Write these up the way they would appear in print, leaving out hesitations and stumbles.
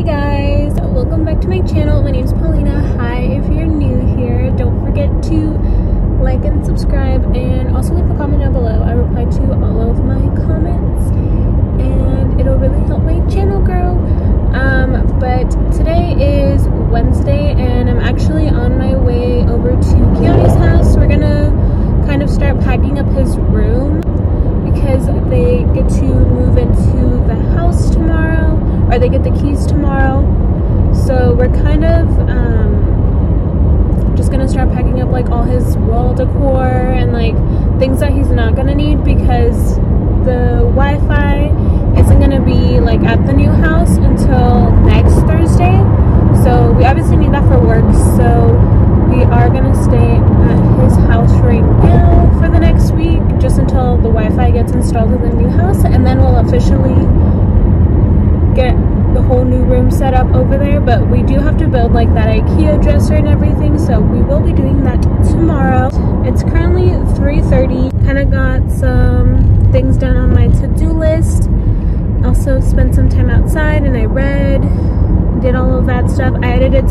Hey guys, welcome back to my channel. My name is Paulina. Hi, if you're new here, don't forget to like and subscribe, and also leave a comment down below. I reply to all of my comments and it'll really help my channel grow. But today is Wednesday and I'm actually on my way over to Keanu's house. We're gonna kind of start packing up his room because they get to move into the house tomorrow, or they get the keys tomorrow. So we're kind of just gonna start packing up like all his wall decor and like things that he's not gonna need because the Wi-Fi isn't gonna be like at the new house until next Thursday. So we obviously need that for work, so we are gonna stay at his house right now for the next week, just until the Wi-Fi gets installed in the new house, and then we'll officially get the whole new room set up over there. But we do have to build like that IKEA dresser and everything, so we will be doing that tomorrow. It's currently 3:30. Kind of got some things done on my to-do list. Also spent some time outside and I read, did all of that stuff. I edited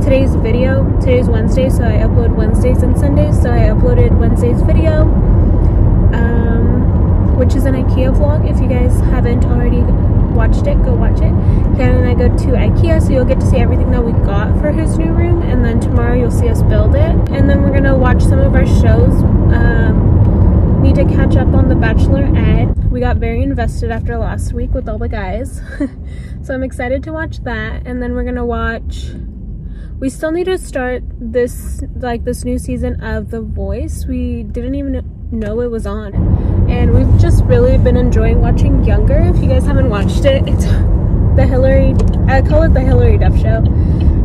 today's video. Today's Wednesday, so I upload Wednesdays and Sundays, so I uploaded Wednesday's video, which is an IKEA vlog. If you guys haven't already watched it, go watch it. Hannah and I go to IKEA, so you'll get to see everything that we got for his new room, and then tomorrow you'll see us build it. And then we're gonna watch some of our shows. Need to catch up on The Bachelorette. We got very invested after last week with all the guys. So I'm excited to watch that. And then we're gonna watch, we still need to start this new season of The Voice. We didn't even know it was on, and we've just really been enjoying watching Younger. If you guys haven't watched it, it's the Hillary, I call it the Hillary Duff show.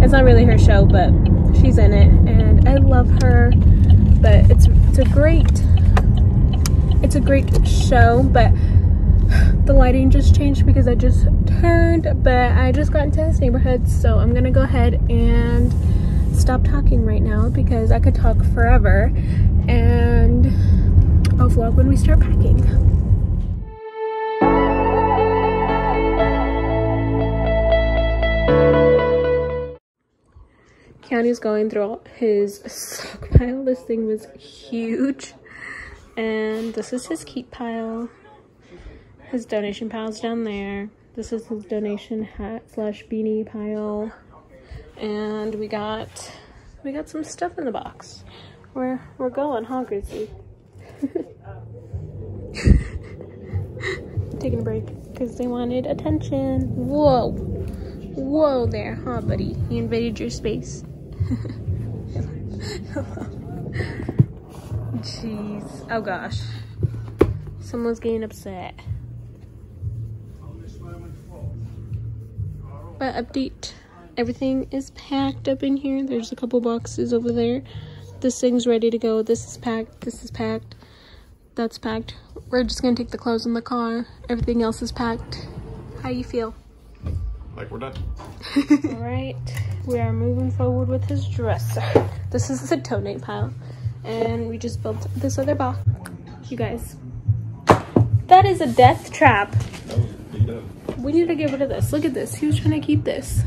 It's not really her show, but she's in it and I love her. But it's a great show. But the lighting just changed because I just turned, but I just got into this neighborhood, so I'm gonna go ahead and stop talking right now because I could talk forever, and I'll vlog when we start packing. Keanu's going through all his stockpile. This thing was huge. And this is his keep pile. His donation pile's down there. This is his donation hat/beanie pile. And we got some stuff in the box. We're going, huh, Grizzy? Taking a break because they wanted attention. Whoa, whoa there, huh, buddy? He invaded your space. Jeez, oh gosh, someone's getting upset. But update. Everything is packed up in here. There's a couple boxes over there. This thing's ready to go. This is packed. This is packed. That's packed. We're just gonna take the clothes in the car. Everything else is packed. How you feel? Like we're done. All right. We are moving forward with his dresser. This is the donate pile. And we just built this other box. You guys, that is a death trap. That was a big death. We need to get rid of this. Look at this. He was trying to keep this.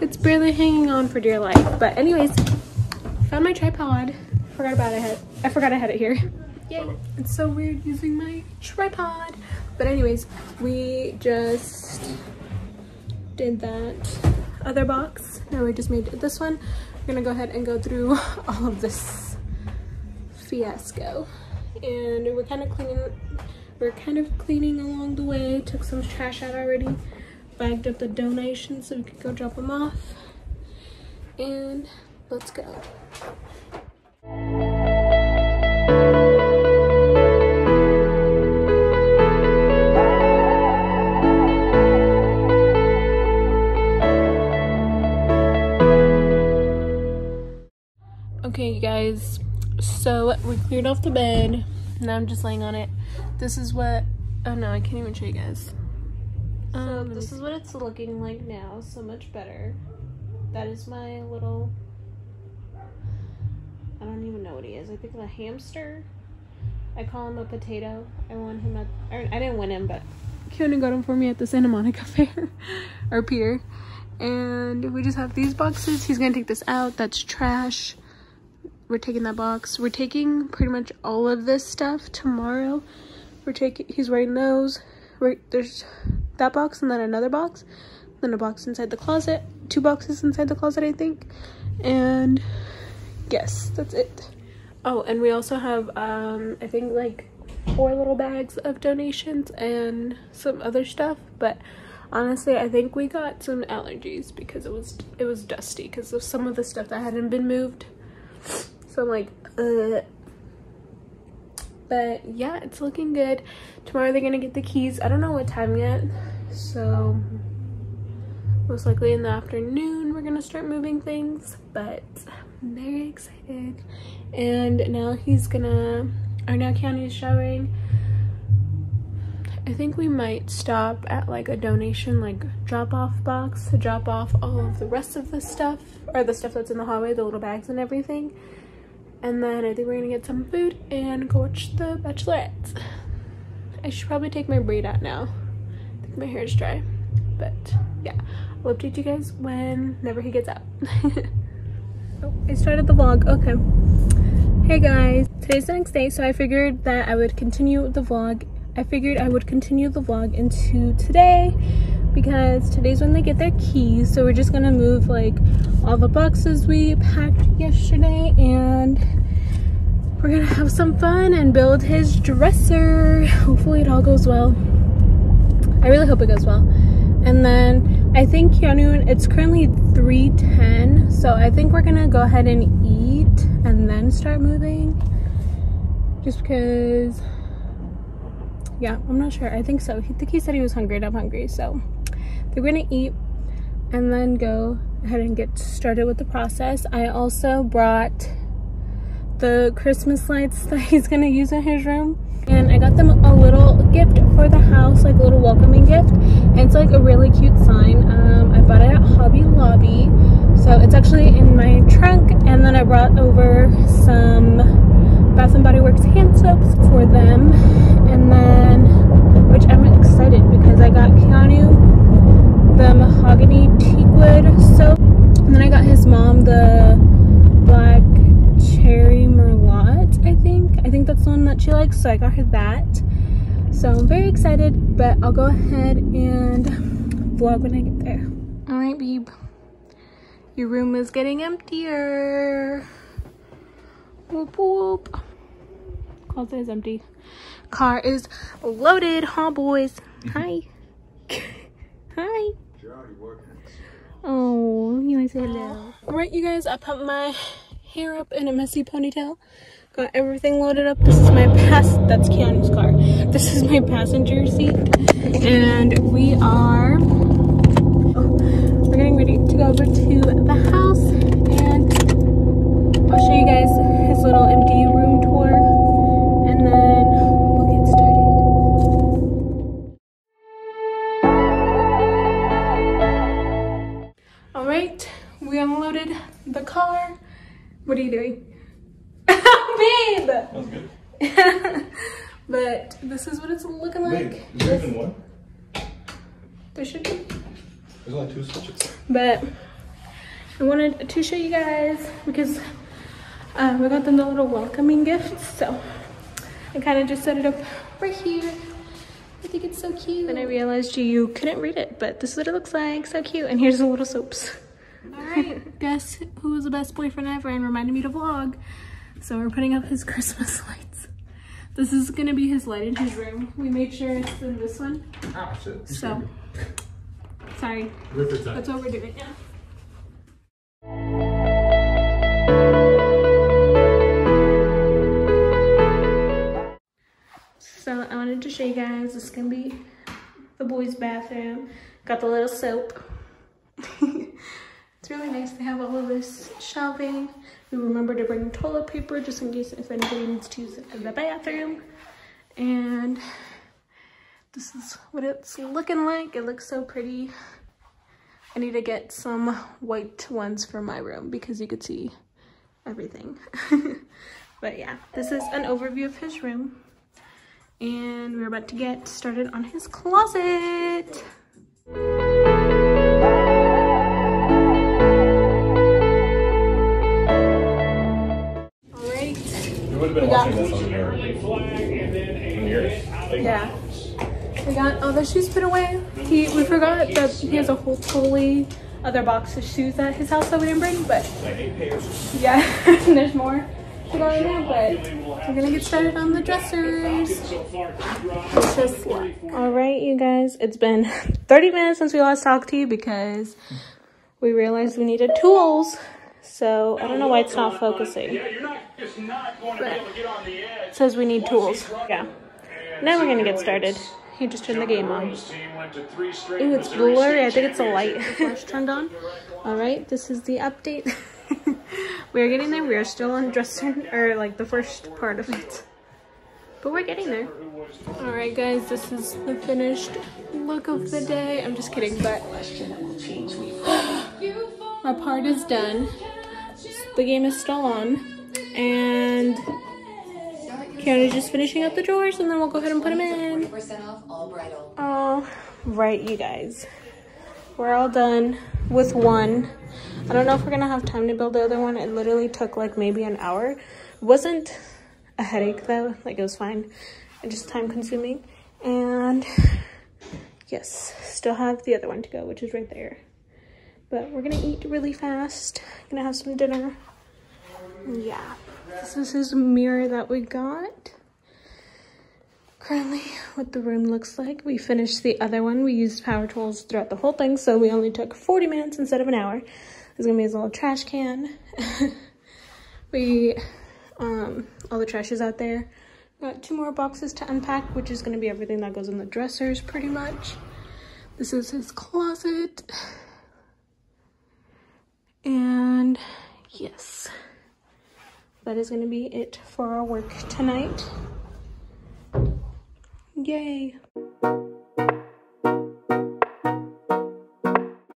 It's barely hanging on for dear life. But anyways, found my tripod. I forgot I had it here. Yay. It's so weird using my tripod. But anyways, we just did that other box. Now we just made this one. We're gonna go ahead and go through all of this fiasco. And we're kind of cleaning along the way. Took some trash out already. Bagged up the donations so we could go drop them off, and let's go. Okay, you guys, so we cleared off the bed. Now I'm just laying on it. This is what, oh no, I can't even show you guys. So this is what it's looking like now, so much better. That is my little, I don't even know what he is. I think of a hamster. I call him a potato. I won him at, or I didn't win him, but Keanu got them for me at the Santa Monica fair or pier. And we just have these boxes. He's gonna take this out. That's trash. We're taking that box. We're taking pretty much all of this stuff tomorrow. He's wearing those. There's that box and then another box. Then a box inside the closet. 2 boxes inside the closet, I think. And yes, that's it. Oh, and we also have, I think like 4 little bags of donations and some other stuff. But honestly, I think we got some allergies because it was dusty because of some of the stuff that hadn't been moved. So I'm like, ugh. But yeah, it's looking good. Tomorrow they're gonna get the keys. I don't know what time yet, so most likely in the afternoon we're gonna start moving things, but I'm very excited. And now Keanu's showering. I think we might stop at like a donation drop-off box to drop off all of the rest of the stuff, or the stuff that's in the hallway, the little bags and everything. And then I think we're gonna get some food and go watch The Bachelorette. I should probably take my braid out now. I think my hair is dry. But yeah, I'll update you guys whenever he gets out. Oh, I started the vlog, okay. Hey guys, today's the next day, so I figured that I would continue the vlog. Into today because today's when they get their keys. So we're just gonna move like all the boxes we packed yesterday, and we're gonna have some fun and build his dresser. Hopefully it all goes well. I really hope it goes well. And then I think Keanu, it's currently 3:10, so I think we're gonna go ahead and eat and then start moving, just because, yeah, I'm not sure. I think so. I think he said he was hungry and I'm hungry, so they're gonna eat and then go ahead and get started with the process. I also brought the Christmas lights that he's gonna use in his room, and I got them a little gift for the house, like a little welcoming gift, and it's like a really cute sign. I bought it at Hobby Lobby, so it's actually in my trunk. And then I brought over some Bath and Body Works hand soaps for them, and then, which I'm excited because I got Keanu the mahogany teakwood soap, and then I got his mom the black cherry merlot, I think that's the one that she likes, so I got her that. So I'm very excited, but I'll go ahead and vlog when I get there. Alright babe, your room is getting emptier. Whoop whoop. Closet is empty. Car is loaded, huh boys? Hi. Hi. You're already working. Oh, you want to say hello? Alright you guys, I put my hair up in a messy ponytail. Got everything loaded up. This is my that's Keanu's car. This is my passenger seat. And we are we're getting ready to go over to the house, and I'll show you guys little empty room tour, and then we'll get started. All right, we unloaded the car. What are you doing? Babe! That was good. But this is what it's looking like. Wait, is there even one? There should be. There's only 2 switches. But I wanted to show you guys because we got them the little welcoming gifts, so I kind of just set it up right here. I think it's so cute. Then I realized you couldn't read it, but this is what it looks like. So cute. And here's the little soaps. Alright, guess who was the best boyfriend ever and reminded me to vlog. So we're putting up his Christmas lights. This is going to be his light in his room. We made sure it's in this one. Oh, shit. So, sorry. That's what we're doing now. To show you guys, this is gonna be the boys' bathroom. Got the little soap. It's really nice to have all of this shelving. We remember to bring toilet paper just in case if anybody needs to use it in the bathroom. And this is what it's looking like. It looks so pretty. I need to get some white ones for my room because you could see everything. But yeah, this is an overview of his room. and we're about to get started on his closet. All right. We got we got all the shoes put away. We forgot that he has a whole totally other box of shoes at his house that we didn't bring, but yeah, there's more to go in there, but we're gonna get started on the dressers. Just, all right, you guys, it's been 30 minutes since we last talked to you because we realized we needed tools. So I don't know why it's not focusing. But it says we need tools. Yeah. Now we're gonna get started. He just turned the game on. Ooh, it's blurry. I think it's a light. Flash turned on. All right, this is the update. We're getting there. We are still undressing, or like the first part of it. But we're getting there. All right, guys, this is the finished look of the day. I'm just kidding, but our part is done. The game is still on, and Keanu's just finishing up the drawers, and then we'll go ahead and put them in. All right, you guys. We're all done with one. I don't know if we're going to have time to build the other one. It literally took like maybe an hour. It wasn't a headache, though. Like, it was fine. It just time-consuming. And, yes, still have the other one to go, which is right there. But we're going to eat really fast. Going to have some dinner. Yeah. This is his mirror that we got. Currently, what the room looks like. We finished the other one. We used power tools throughout the whole thing, so we only took 40 minutes instead of an hour. There's gonna be his little trash can. All the trash is out there. Got two more boxes to unpack, which is gonna be everything that goes in the dressers, pretty much. This is his closet. And yes. That is going to be it for our work tonight. Yay!